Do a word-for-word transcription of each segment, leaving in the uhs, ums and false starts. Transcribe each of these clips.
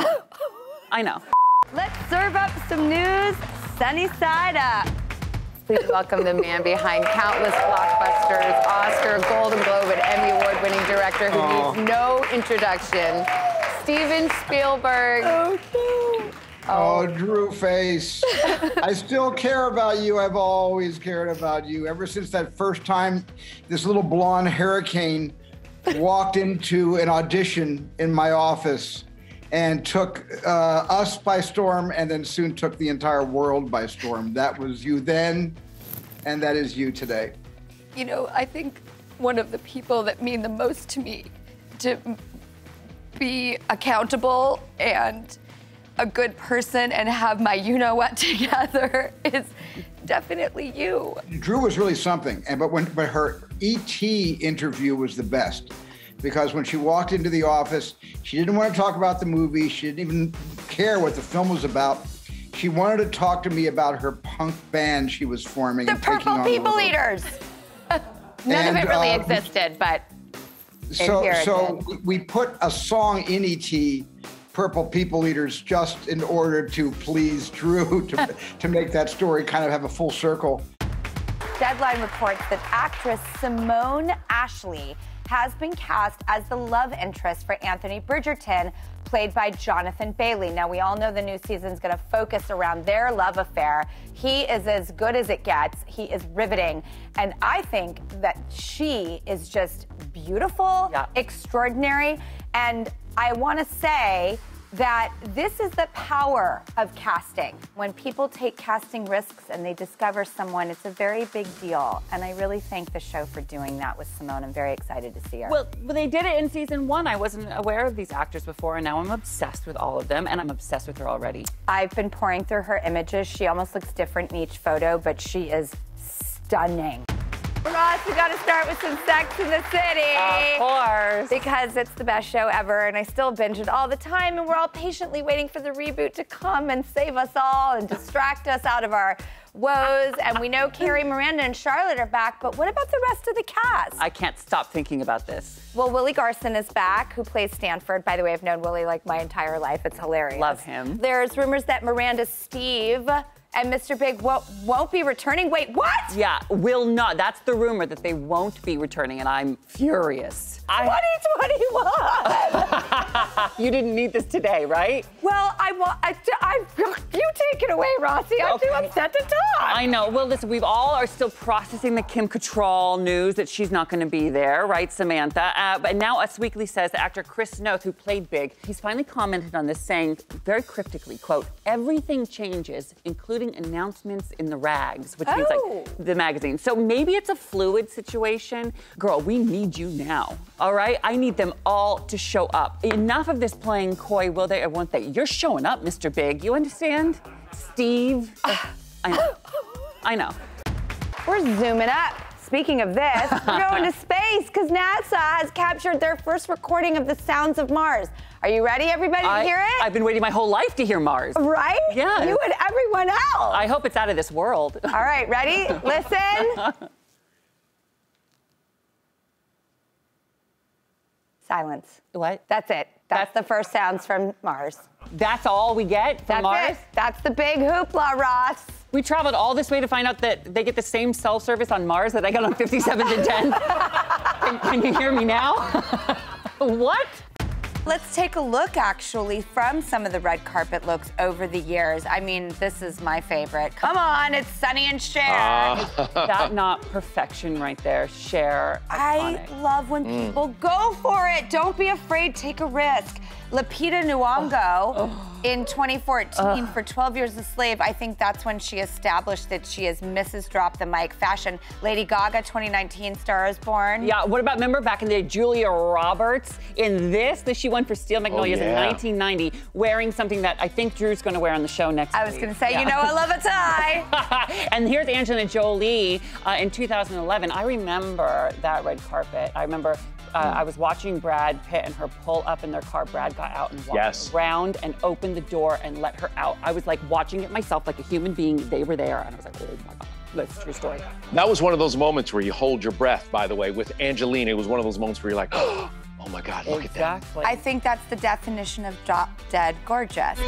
No. I know. Let's serve up some news, sunny side up. Please welcome the man behind countless blockbusters, Oscar, Golden Globe, and Emmy award-winning director who Aww. needs no introduction, Steven Spielberg. Okay. Oh, Drew face. I still care about you. I've always cared about you. Ever since that first time this little blonde hurricane walked into an audition in my office and took uh, us by storm and then soon took the entire world by storm. That was you then, and that is you today. You know, I think one of the people that mean the most to me to be accountable and a good person and have my you-know-what together is definitely you. Drew was really something, and but when but her E T interview was the best, because when she walked into the office, she didn't want to talk about the movie. She didn't even care what the film was about. She wanted to talk to me about her punk band she was forming. The Purple People Eaters. None of it really uh, existed, but so so we put a song in E T, Purple People Eaters, just in order to please Drew, to, to make that story kind of have a full circle. Deadline reports that actress Simone Ashley has been cast as the love interest for Anthony Bridgerton, played by Jonathan Bailey. Now, we all know the new season's gonna focus around their love affair. He is as good as it gets. He is riveting. And I think that she is just beautiful, yeah. extraordinary. And I wanna say that this is the power of casting. When people take casting risks and they discover someone, it's a very big deal. And I really thank the show for doing that with Simone. I'm very excited to see her. Well, they did it in season one. I wasn't aware of these actors before, and now I'm obsessed with all of them, and I'm obsessed with her already. I've been pouring through her images. She almost looks different in each photo, but she is stunning. Ross, we gotta start with some Sex and the City. Of course. Because it's the best show ever, and I still binge it all the time, and we're all patiently waiting for the reboot to come and save us all and distract us out of our woes. And we know Carrie, Miranda, and Charlotte are back, but what about the rest of the cast? I can't stop thinking about this. Well, Willie Garson is back, who plays Stanford. By the way, I've known Willie like my entire life. It's hilarious. Love him. There's rumors that Miranda Steve and Mister Big won't, won't be returning. Wait, what? Yeah, will not. That's the rumor, that they won't be returning, and I'm furious. twenty twenty-one! You didn't need this today, right? Well, I want, I, I, you take it away, Rossi. I'm okay. too upset to talk. I know. Well, listen, we all are still processing the Kim Cattrall news that she's not going to be there, right, Samantha? Uh, but now Us Weekly says that actor Chris Noth, who played Big, he's finally commented on this, saying very cryptically, quote, "Everything changes, including announcements in the rags," which oh. means like the magazine. So maybe it's a fluid situation. Girl, we need you now, all right? I need them all to show up. Enough of this playing coy, will they or won't they? You're showing up, Mister Big, you understand? Steve, I know, I know. We're zooming up. Speaking of this, we're going to space because NASA has captured their first recording of the sounds of Mars. Are you ready, everybody, I, to hear it? I've been waiting my whole life to hear Mars. Right? Yeah. You and everyone else. I hope it's out of this world. All right, ready? Listen. Silence. What? That's it. That's, That's the first sounds from Mars. That's all we get from That's Mars? It. That's the big hoopla, Ross. We traveled all this way to find out that they get the same cell service on Mars that I got on fifty-seventh and tenth. can, can you hear me now? What? Let's take a look, actually, from some of the red carpet looks over the years. I mean, this is my favorite. Come on, it's Sunny and Cher. Uh. That not perfection right there, Cher. Iconic. I love when mm. people go for it. Don't be afraid, take a risk. Lupita Nyong'o oh. in twenty fourteen oh. for twelve years a Slave. I think that's when she established that she is Missus Drop the Mic fashion. Lady Gaga, twenty nineteen, Star Is Born. Yeah, what about, remember back in the day, Julia Roberts in this? This she won for Steel Magnolias oh, yeah. in nineteen ninety, wearing something that I think Drew's gonna wear on the show next week. I was week. gonna say, yeah. you know I love a tie. And here's Angelina Jolie uh, in two thousand eleven. I remember that red carpet. I remember Uh, I was watching Brad Pitt and her pull up in their car. Brad got out and walked yes. around and opened the door and let her out. I was like watching it myself like a human being. They were there and I was like, oh my God, that's a true story. That was one of those moments where you hold your breath, by the way, with Angelina. It was one of those moments where you're like, Oh my God, look exactly. at that. I think that's the definition of drop-dead gorgeous.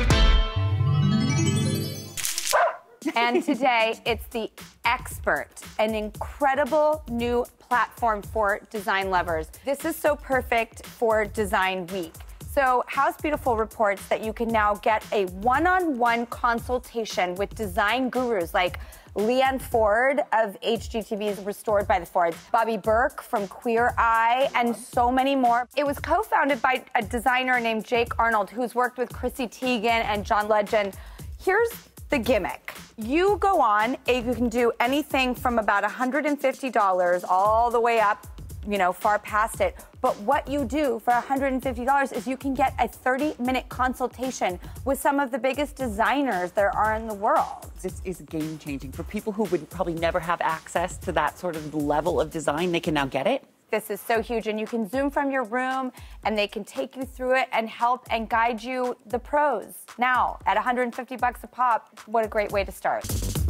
And today, it's The Expert, an incredible new platform for design lovers. This is so perfect for Design Week. So House Beautiful reports that you can now get a one-on-one consultation with design gurus like Leanne Ford of H G T V's Restored by the Fords, Bobby Burke from Queer Eye, and so many more. It was co-founded by a designer named Jake Arnold, who's worked with Chrissy Teigen and John Legend. Here's the gimmick. You go on, you can do anything from about one hundred fifty dollars all the way up, you know, far past it. But what you do for one hundred fifty dollars is you can get a thirty minute consultation with some of the biggest designers there are in the world. This is game changing. For people who would probably never have access to that sort of level of design, they can now get it. This is so huge, and you can Zoom from your room and they can take you through it and help and guide you, the pros. Now, at one hundred fifty bucks a pop, what a great way to start.